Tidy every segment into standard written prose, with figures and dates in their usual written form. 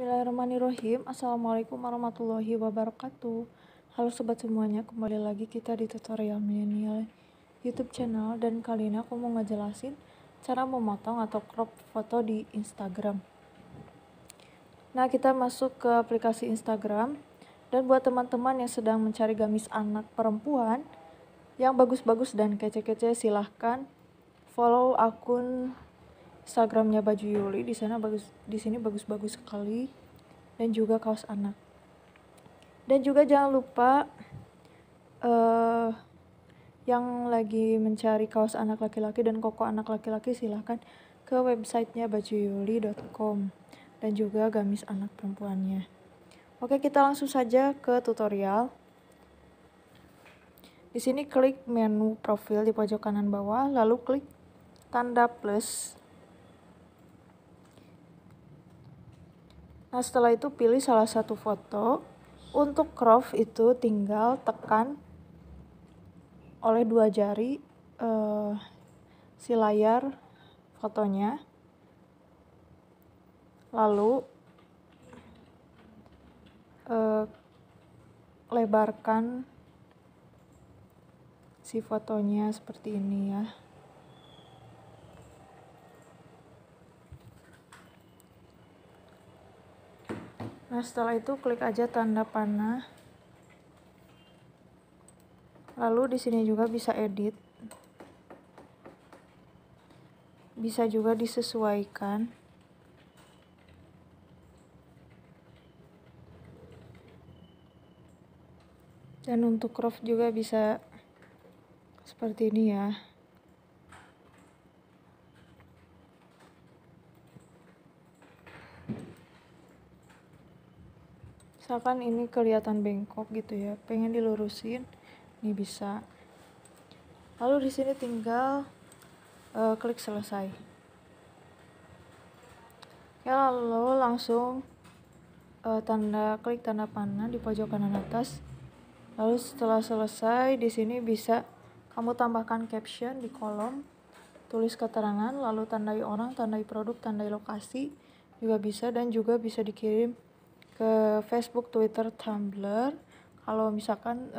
Bismillahirrahmanirrahim. Assalamualaikum warahmatullahi wabarakatuh. Halo sobat semuanya, kembali lagi kita di tutorial milenial YouTube channel, dan kali ini aku mau ngejelasin cara memotong atau crop foto di Instagram. Nah, kita masuk ke aplikasi Instagram, dan buat teman-teman yang sedang mencari gamis anak perempuan yang bagus-bagus dan kece-kece, silahkan follow akun Instagramnya Baju Yuli. Di sini bagus-bagus sekali, dan juga kaos anak. Dan juga jangan lupa yang lagi mencari kaos anak laki-laki dan koko anak laki-laki, silahkan ke websitenya bajuyuli.com dan juga gamis anak perempuannya. Oke, kita langsung saja ke tutorial. Di sini klik menu profil di pojok kanan bawah, lalu klik tanda plus. Nah, setelah itu pilih salah satu foto. Untuk crop itu tinggal tekan oleh dua jari si layar fotonya, lalu lebarkan si fotonya seperti ini ya. Nah, setelah itu klik aja tanda panah. Lalu di sini juga bisa edit. Bisa juga disesuaikan. Dan untuk crop juga bisa seperti ini ya. Misalkan ini kelihatan bengkok gitu ya, pengen dilurusin, ini bisa. Lalu di sini tinggal klik selesai. Ya, lalu langsung klik tanda panah di pojok kanan atas. Lalu setelah selesai, di sini bisa kamu tambahkan caption di kolom, tulis keterangan, lalu tandai orang, tandai produk, tandai lokasi juga bisa, dan juga bisa dikirim ke Facebook, Twitter, Tumblr. Kalau misalkan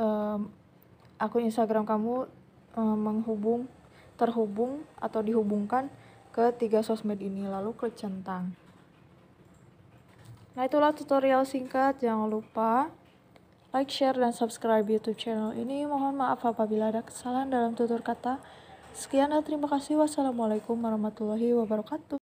akun Instagram kamu terhubung atau dihubungkan ke tiga sosmed ini, lalu klik centang. Nah, itulah tutorial singkat. Jangan lupa like, share, dan subscribe YouTube channel ini. Mohon maaf apabila ada kesalahan dalam tutur kata. Sekian dan terima kasih. Wassalamualaikum warahmatullahi wabarakatuh.